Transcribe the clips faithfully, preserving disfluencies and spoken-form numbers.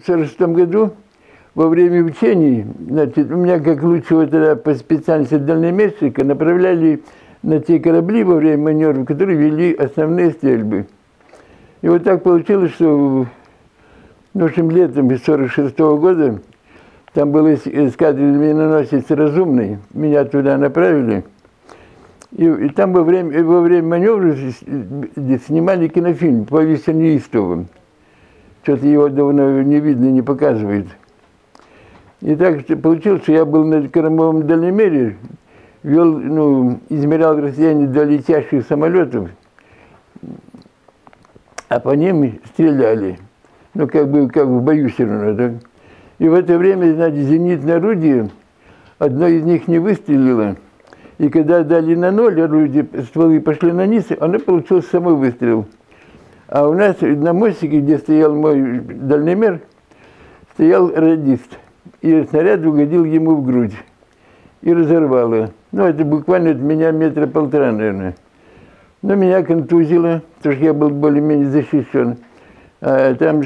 В сорок шестом году во время учений, значит, у меня как лучшего тогда по специальности дальномерщика направляли на те корабли во время маневров, которые вели основные стрельбы. И вот так получилось, что в общем, летом сорок шестого года там был эскадренный миноносец «Разумный», меня туда направили. И, и там во время, во время маневра снимали кинофильм «Повесть о неистовом». Что-то его давно не видно, не показывает. И так получилось, что я был на Кармовом дальномере, вел, ну, измерял расстояние до летящих самолетов, а по ним стреляли. Ну, как бы, как в бою все равно, да? И в это время, значит, зенитное орудие, одно из них не выстрелило. И когда дали на ноль орудие, стволы пошли на низ, оно получилось само выстрел. А у нас на мостике, где стоял мой дальномер, стоял радист. И снаряд угодил ему в грудь. И разорвало. Ну, это буквально от меня метра полтора, наверное. Но меня контузило, потому что я был более-менее защищен. А там,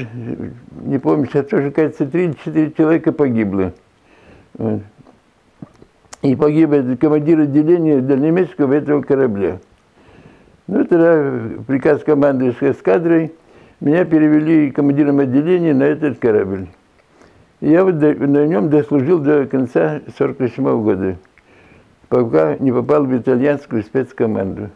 не помню, сейчас тоже, кажется, три-четыре человека погибло. Вот. И погиб этот командир отделения дальнемерского этого корабля. Ну, тогда приказ командующего эскадрой, меня перевели командиром отделения на этот корабль. И я вот на нем дослужил до конца сорок восьмого года, пока не попал в итальянскую спецкоманду.